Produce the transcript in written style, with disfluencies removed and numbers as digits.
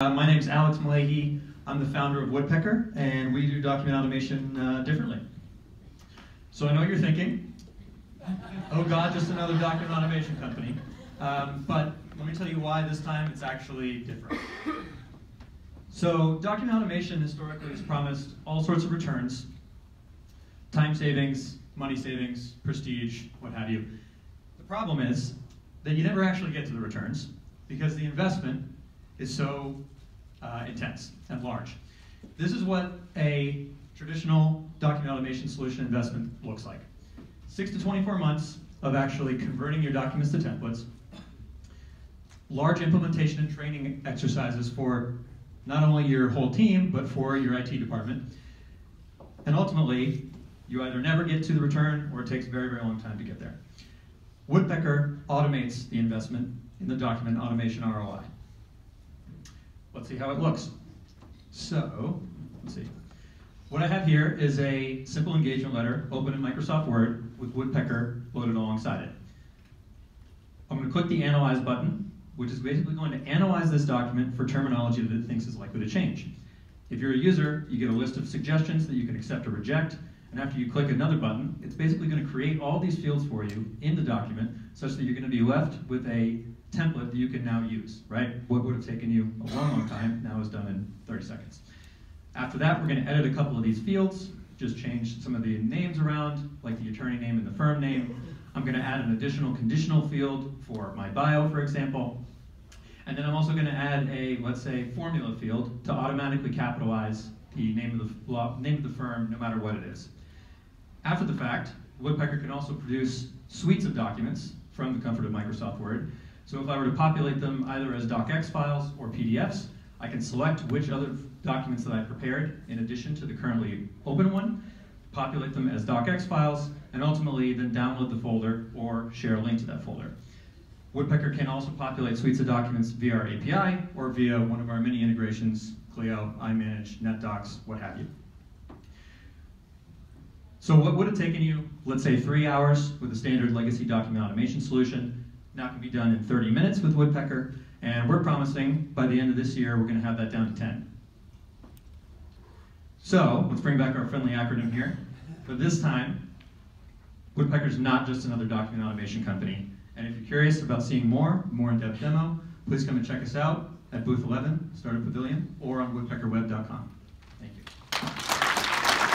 My name is Alex Melehy. I'm the founder of Woodpecker, and we do document automation differently. So I know what you're thinking. Oh God, just another document automation company. But let me tell you why this time it's actually different. So document automation historically has promised all sorts of returns: time savings, money savings, prestige, what have you. The problem is that you never actually get to the returns because the investment is so intense and large. This is what a traditional document automation solution investment looks like. 6 to 24 months of actually converting your documents to templates, large implementation and training exercises for not only your whole team, but for your IT department. And ultimately, you either never get to the return or it takes a very, very long time to get there. Woodpecker automates the investment in the document automation ROI. Let's see how it looks. So, let's see. What I have here is a simple engagement letter open in Microsoft Word with Woodpecker loaded alongside it. I'm going to click the Analyze button, which is basically going to analyze this document for terminology that it thinks is likely to change. If you're a user, you get a list of suggestions that you can accept or reject, and after you click another button, it's basically going to create all these fields for you in the document such that you're going to be left with a template that you can now use, right? What would have taken you a long, long time now is done in 30 seconds. After that, we're going to edit a couple of these fields, just change some of the names around, like the attorney name and the firm name. I'm going to add an additional conditional field for my bio, for example. And then I'm also going to add a, let's say, formula field to automatically capitalize the name of the firm, no matter what it is. After the fact, Woodpecker can also produce suites of documents from the comfort of Microsoft Word. So if I were to populate them either as docx files or PDFs, I can select which other documents that I prepared in addition to the currently open one, populate them as docx files, and ultimately then download the folder or share a link to that folder. Woodpecker can also populate suites of documents via our API or via one of our many integrations, Clio, iManage, NetDocs, what have you. So what would have taken you, let's say, 3 hours with a standard legacy document automation solution, now can be done in 30 minutes with Woodpecker, and we're promising by the end of this year we're going to have that down to 10. So let's bring back our friendly acronym here, but this time Woodpecker's not just another document automation company, and if you're curious about seeing more in-depth demo, please come and check us out at booth 11, Startup Pavilion, or on woodpeckerweb.com.